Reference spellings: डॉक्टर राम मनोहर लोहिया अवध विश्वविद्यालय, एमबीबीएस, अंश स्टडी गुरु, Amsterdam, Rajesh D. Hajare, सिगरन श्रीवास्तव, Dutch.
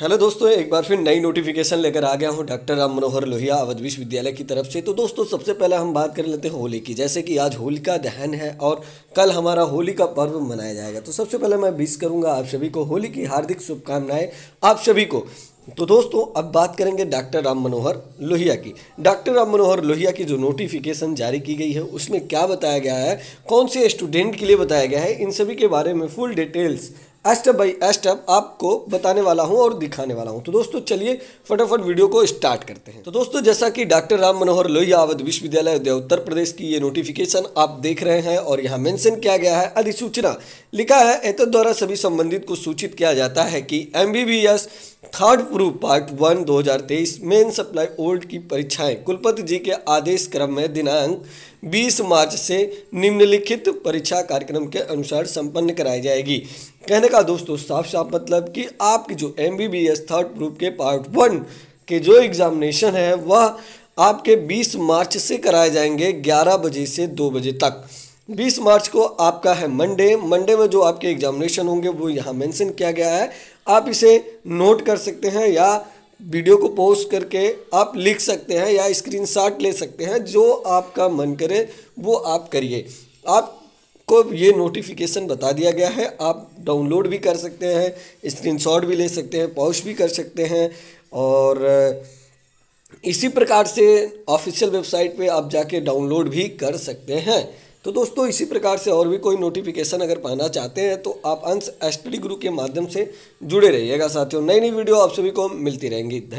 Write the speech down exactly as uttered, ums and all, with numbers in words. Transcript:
Hello दोस्तों, एक बार फिर नई नोटिफिकेशन लेकर आ गया हूँ डॉक्टर राम मनोहर लोहिया अवध विश्वविद्यालय की तरफ से। तो दोस्तों सबसे पहले हम बात कर लेते हैं होली की। जैसे कि आज होलिका दहन है और कल हमारा होली का पर्व मनाया जाएगा। तो सबसे पहले मैं विश करूँगा आप सभी को होली की हार्दिक शुभकामनाएँ आप सभी को। तो दोस्तों अब बात करेंगे डॉक्टर राम मनोहर लोहिया की। डॉक्टर राम मनोहर लोहिया की जो नोटिफिकेशन जारी की गई है उसमें क्या बताया गया है, कौन से स्टूडेंट के लिए बताया गया है, इन सभी के बारे में full details step by step आपको बताने वाला हूं और दिखाने वाला हूं। तो दोस्तों चलिए फटाफट वीडियो को स्टार्ट करते हैं। तो दोस्तों जैसा कि डॉक्टर राम मनोहर लोहिया अवध विश्वविद्यालय उत्तर प्रदेश की ये नोटिफिकेशन आप देख रहे हैं और यहाँ मेंशन किया गया है अधिसूचना, लिखा है एतद् द्वारा सभी संबंधित को सूचित किया जाता है कि एमबीबीएस third prof part one दो हज़ार तेईस मेन सप्लाई ओल्ड की परीक्षाएं कुलपति जी के आदेश क्रम में दिनांक बीस मार्च से निम्नलिखित परीक्षा कार्यक्रम के अनुसार संपन्न कराई जाएगी। कहने का दोस्तों साफ साफ मतलब कि आपकी जो एमबीबीएस थर्ड प्रूफ के पार्ट वन के जो एग्जामिनेशन है वह आपके बीस मार्च से कराए जाएंगे ग्यारह बजे से दो बजे तक। बीस मार्च को आपका है मंडे। मंडे में जो आपके एग्जामिनेशन होंगे वो यहाँ मेंशन किया गया है। आप इसे नोट कर सकते हैं या वीडियो को पोस्ट करके आप लिख सकते हैं या स्क्रीनशॉट ले सकते हैं, जो आपका मन करे वो आप करिए। आपको ये नोटिफिकेशन बता दिया गया है, आप डाउनलोड भी कर सकते हैं, स्क्रीनशॉट भी ले सकते हैं, पोस्ट भी कर सकते हैं। और इसी प्रकार से ऑफिशियल वेबसाइट पे आप जाके डाउनलोड भी कर सकते हैं। तो दोस्तों इसी प्रकार से और भी कोई नोटिफिकेशन अगर पाना चाहते हैं तो आप अंश स्टडी गुरु के माध्यम से जुड़े रहिएगा। साथियों नई नई वीडियो आप सभी को मिलती रहेंगी। धन्यवाद।